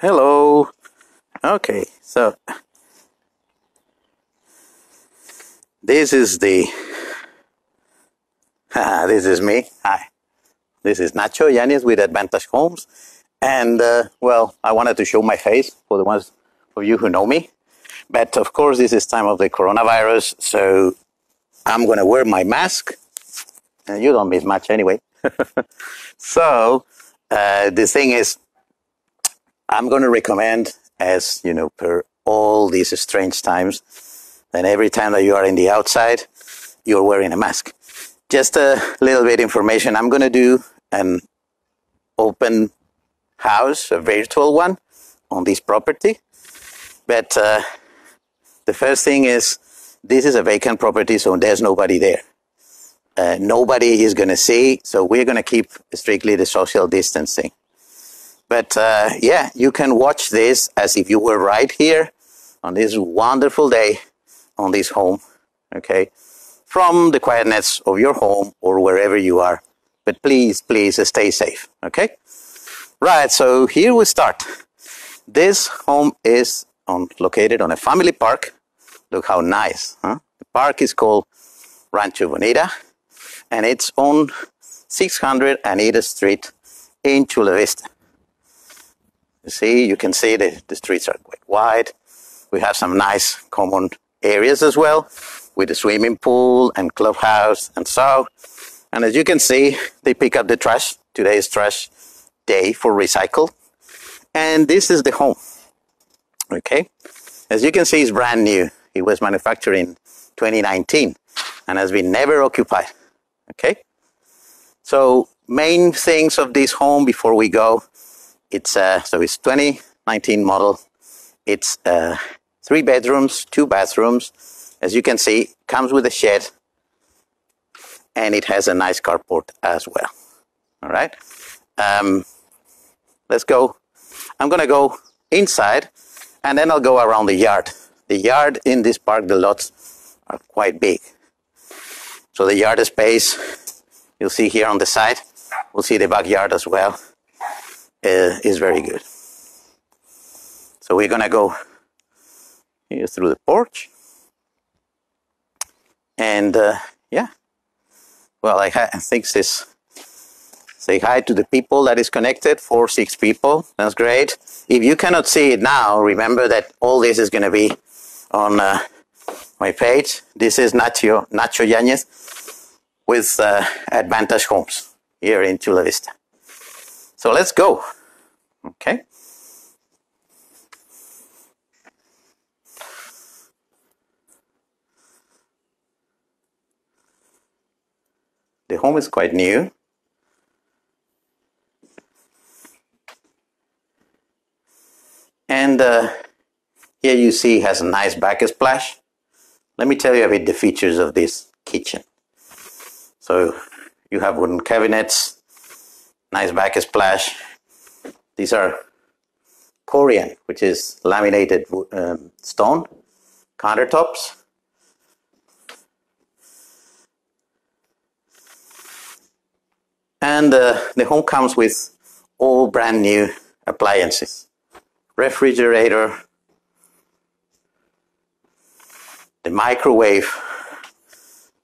Hello. Okay, so this is the this is me. Hi, this is Nacho Yanez with Advantage Homes, and well, I wanted to show my face for the ones of you who know me, but of course this is time of the coronavirus, so I'm gonna wear my mask, and you don't miss much anyway. So the thing is, I'm going to recommend, as you know, per all these strange times, that every time that you are in the outside, you're wearing a mask. Just a little bit information. I'm going to do an open house, a virtual one, on this property. But the first thing is, this is a vacant property, so there's nobody there. Nobody is going to see, so we're going to keep strictly the social distancing. But yeah, you can watch this as if you were right here on this wonderful day on this home, okay? From the quietness of your home or wherever you are. But please, please stay safe, okay? Right, so here we start. This home is located on a family park. Look how nice, huh? The park is called Rancho Bonita, and it's on 608th Street in Chula Vista. You see, you can see the streets are quite wide. We have some nice common areas as well, with a swimming pool and clubhouse and so. And as you can see, they pick up the trash. Today is trash day for recycle. And this is the home, okay? As you can see, it's brand new. It was manufactured in 2019 and has been never occupied, okay? So main things of this home before we go. So it's 2019 model. It's 3 bedrooms, 2 bathrooms. As you can see, comes with a shed, and it has a nice carport as well. All right, let's go. I'm gonna go inside, and then I'll go around the yard. The yard in this park, the lots are quite big. So the yard space, you'll see here on the side, we'll see the backyard as well. Is very good. So we're gonna go here through the porch, and yeah, well, I think this, say hi to the people that is connected, 4-6 people. That's great. If you cannot see it now, remember that all this is gonna be on my page. This is Nacho Yanez with Advantage Homes here in Chula Vista. So let's go, okay? The home is quite new. And here you see it has a nice backsplash. Let me tell you a bit the features of this kitchen. So you have wooden cabinets, nice backsplash. These are Corian, which is laminated stone countertops. And the home comes with all brand new appliances. Refrigerator, the microwave,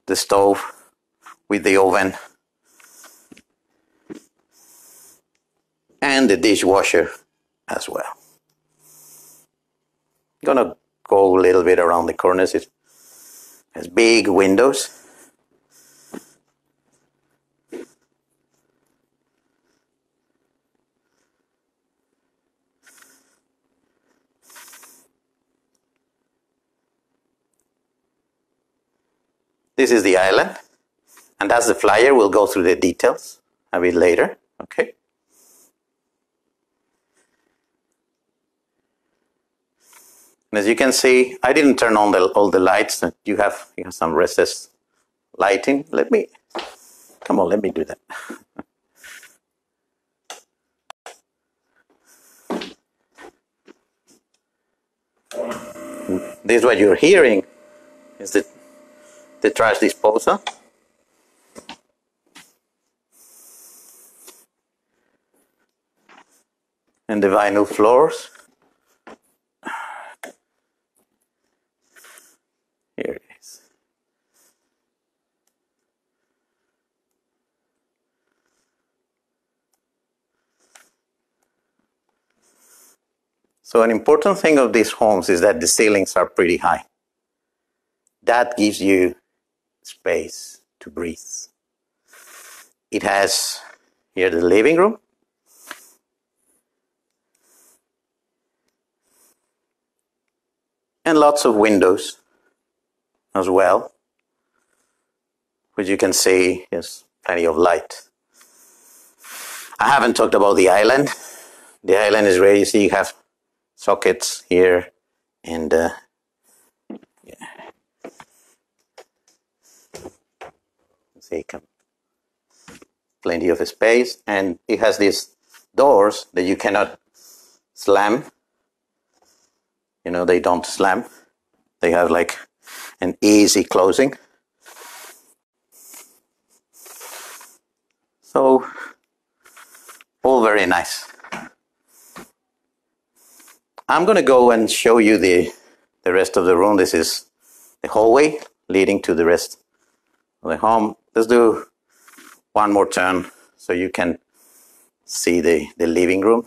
the stove with the oven, and the dishwasher as well. I'm gonna go a little bit around the corners. It has big windows. This is the island, and that's the flyer. We'll go through the details a bit later, okay? As you can see, I didn't turn on all the lights. You have some recessed lighting. Let me do that. This is what you're hearing, is the trash disposal. and the vinyl floors. Here it is. So an important thing of these homes is that the ceilings are pretty high. That gives you space to breathe. It has here the living room. And lots of windows as well, which you can see there's plenty of light. I haven't talked about the island. The island is where you see you have sockets here and see, plenty of space, and it has these doors that you cannot slam. You know, they don't slam. They have like an easy closing. So, all very nice. I'm gonna go and show you the rest of the room. This is the hallway leading to the rest of the home. Let's do one more turn so you can see the living room.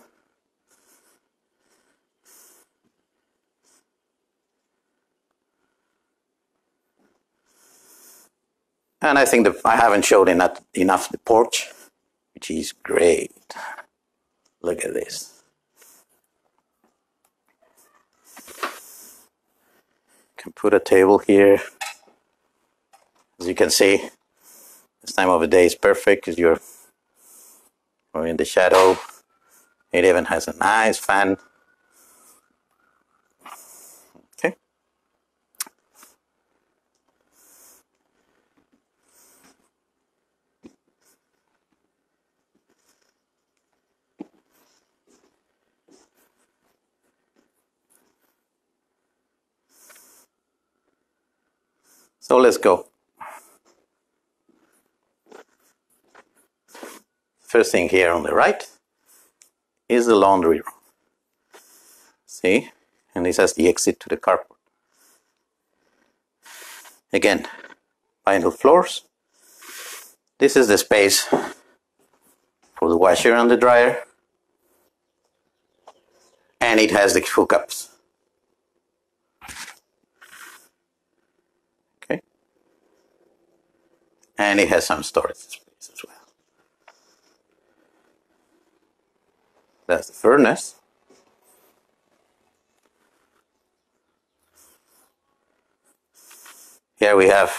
And I think that I haven't showed enough the porch, which is great. Look at this. Can put a table here. As you can see, this time of the day is perfect because you're in the shadow. It even has a nice fan. Okay. So let's go. First thing here on the right is the laundry room. See? And this has the exit to the carport. Again, vinyl floors. This is the space for the washer and the dryer. And it has the hookups. And it has some storage space as well. That's the furnace. Here we have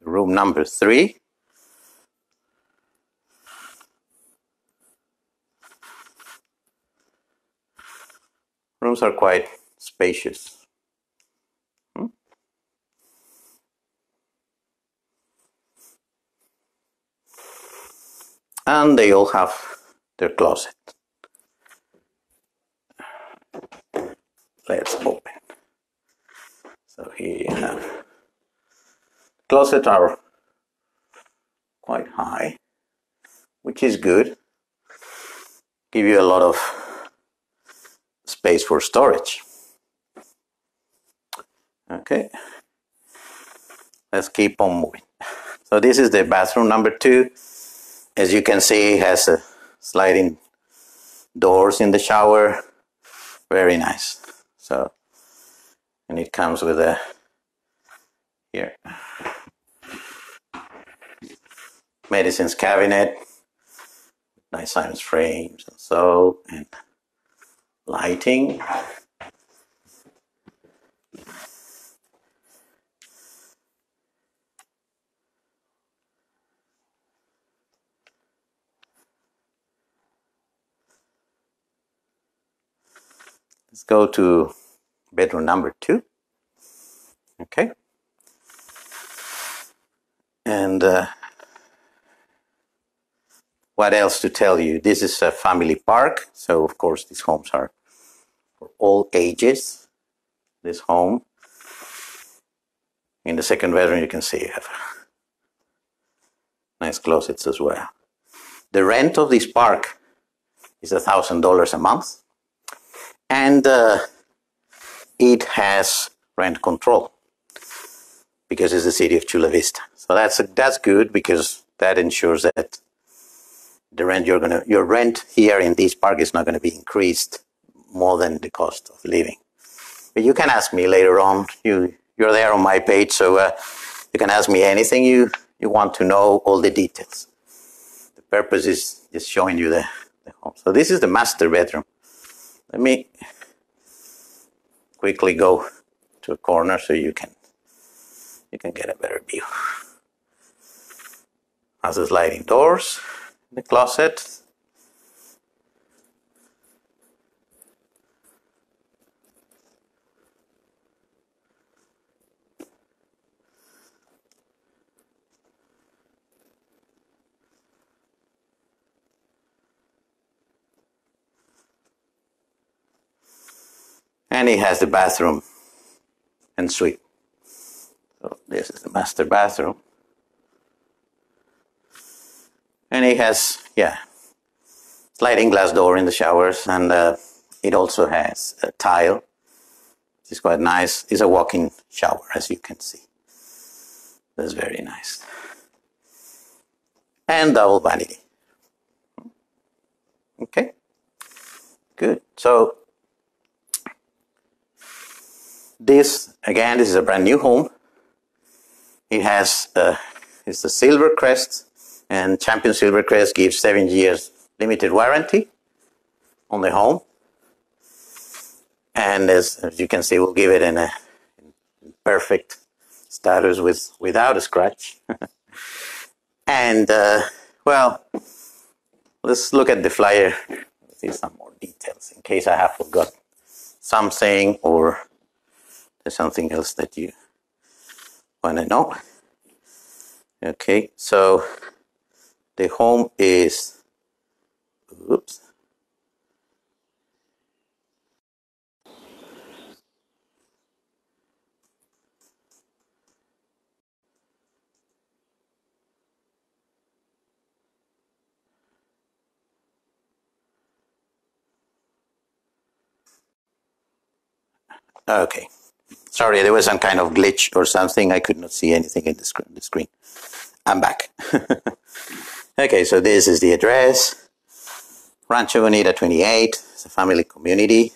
room number 3. Rooms are quite spacious. And they all have their closet. Let's open. So here you have closets are quite high, which is good. Give you a lot of space for storage. Okay. Let's keep on moving. So this is the bathroom number 2. As you can see, it has a sliding doors in the shower. Very nice. So, and it comes with a here medicines cabinet, nice science frames and soap and lighting. Let's go to bedroom number 2. Okay. And what else to tell you? This is a family park. So, of course, these homes are for all ages. This home. In the second bedroom, you can see you have nice closets as well. The rent of this park is $1,000 a month. and it has rent control because it's the city of Chula Vista. So that's good, because that ensures that the rent your rent here in this park is not going to be increased more than the cost of living. But you can ask me later on. You're there on my page, so you can ask me anything you want to know, all the details. The purpose is just showing you the home. So this is the master bedroom. Let me quickly go to a corner so you can get a better view. Has the sliding doors, the closet. And it has the bathroom and suite. So this is the master bathroom. And it has, sliding glass door in the showers, and it also has a tile. It's quite nice. It's a walk-in shower, as you can see. That's very nice. And double vanity. Okay, good. So this is a brand new home. It has it's the Silvercrest, and Champion Silvercrest gives 7 years limited warranty on the home. And as you can see, we'll give it in a perfect status without a scratch. And well, let's look at the flyer. See some more details in case I have forgotten something, or there's something else that you want to know. Okay, so the home is, oops. Okay. Sorry, there was some kind of glitch or something. I could not see anything in the screen. I'm back. Okay, so this is the address. Rancho Bonita 28. It's a family community.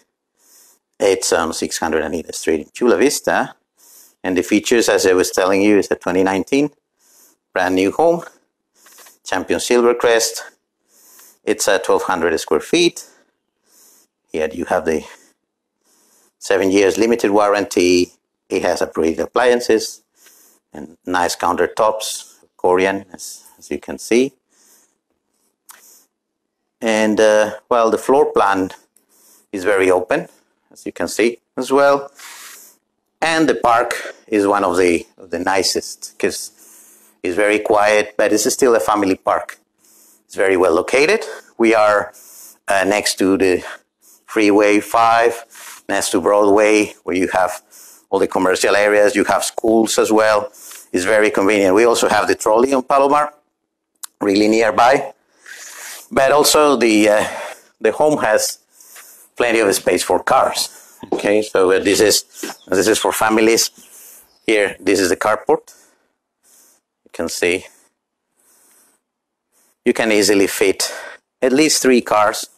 It's 608th Street in Chula Vista. And the features, as I was telling you, is a 2019 brand new home. Champion Silvercrest. It's at 1,200 square feet. Here you have the 7 years limited warranty. It has upgraded appliances and nice countertops, Corian, as you can see. And well, the floor plan is very open, as you can see as well. And the park is one of the nicest, because it's very quiet, but it's still a family park. It's very well located. We are next to the Freeway 5, next to Broadway, where you have all the commercial areas. You have schools as well. It's very convenient. We also have the trolley on Palomar, really nearby. But also the home has plenty of space for cars. Okay, so this is for families. Here, this is the carport. You can see you can easily fit at least 3 cars.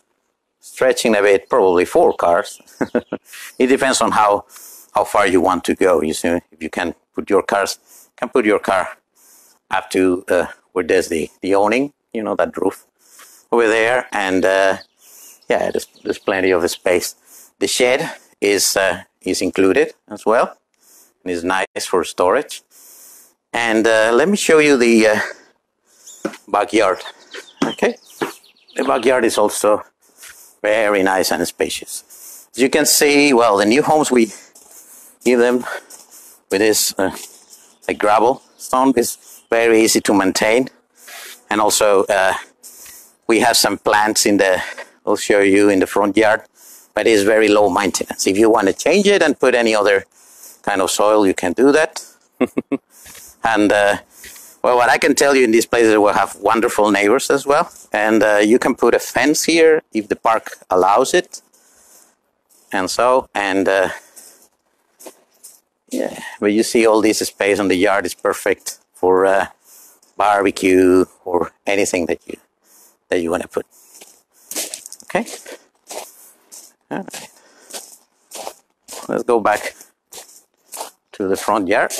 Stretching a bit, probably 4 cars. It depends on how far you want to go. You see, if you can put your car up to where there's the awning, you know, that roof over there, and yeah, there's plenty of space. The shed is included as well, and is nice for storage. And let me show you the backyard. Okay, the backyard is also very nice and spacious. As you can see, well, the new homes, we give them with this like gravel stone. It's very easy to maintain. And also we have some plants I'll show you in the front yard, but it's very low maintenance. If you want to change it and put any other kind of soil, you can do that. And well, what I can tell you in these places, we'll have wonderful neighbors as well. And you can put a fence here if the park allows it. and so, and yeah, but you see all this space on the yard is perfect for barbecue or anything that you want to put. Okay, all right, let's go back to the front yard.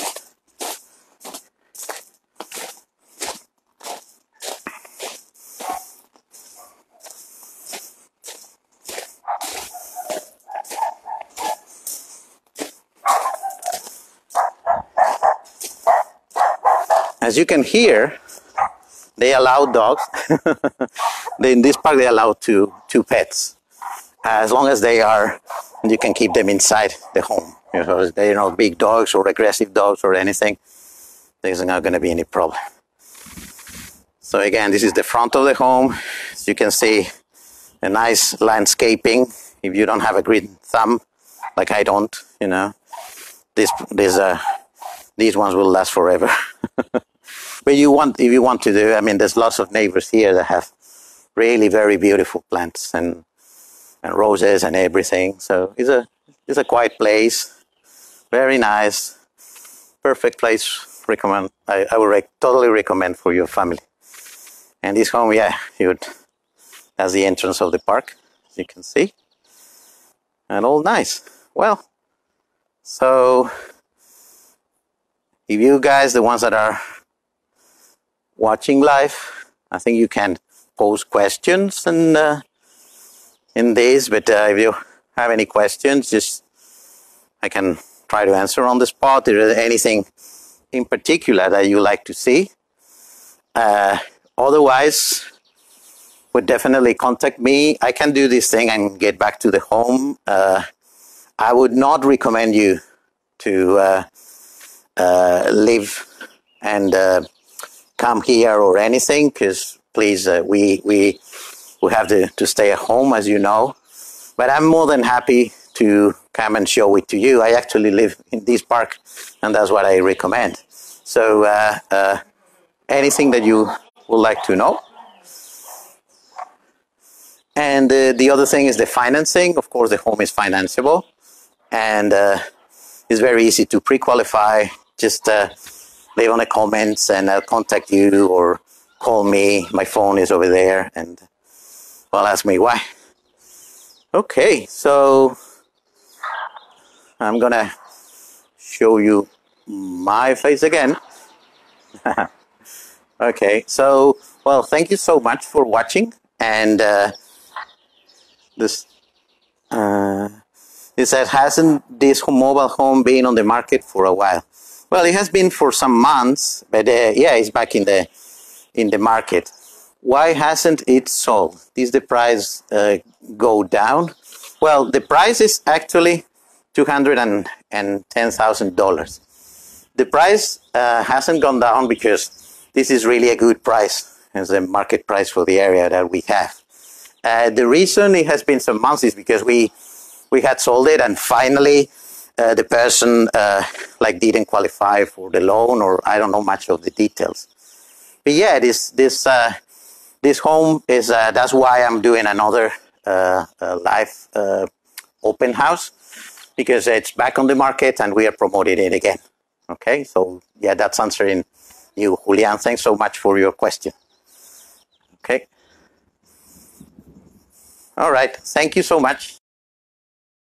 As you can hear, they allow dogs. In this park, they allow two pets, as long as they are, you can keep them inside the home. You know, they're not big dogs or aggressive dogs or anything. There's not going to be any problem. So again, this is the front of the home. As you can see, a nice landscaping. If you don't have a green thumb, like I don't, you know, these ones will last forever. But if you want to do, I mean, there's lots of neighbors here that have really very beautiful plants and roses and everything. So it's a quiet place, very nice, perfect place. Recommend. I would totally recommend for your family. And this home, yeah, that's the entrance of the park, as you can see, and all nice. Well, so if you guys, the ones that are watching live, I think you can pose questions and in this, but if you have any questions, I can try to answer on the spot. If there's anything in particular that you like to see, otherwise, would definitely contact me. I can do this thing and get back to the home. I would not recommend you to live and come here or anything, because please, we have to stay at home, as you know. But I'm more than happy to come and show it to you. I actually live in this park, and that's what I recommend. So anything that you would like to know. And the other thing is the financing. Of course, the home is financeable, and it's very easy to pre-qualify. Just leave on the comments, and I'll contact you or call me. My phone is over there, and well, ask me why. Okay, so I'm gonna show you my face again. Okay, so well, thank you so much for watching, and it says, hasn't this mobile home been on the market for a while? Well, it has been for some months, but yeah, it's back in the market. Why hasn't it sold? Did the price go down? Well, the price is actually $210,000. The price hasn't gone down because this is really a good price. It's a market price for the area that we have. The reason it has been some months is because we had sold it, and finally the person like didn't qualify for the loan, or I don't know much of the details. But yeah, this home is that's why I'm doing another live open house, because it's back on the market and we are promoting it again. Okay, so yeah, that's answering you, Julian. Thanks so much for your question. Okay. All right, thank you so much.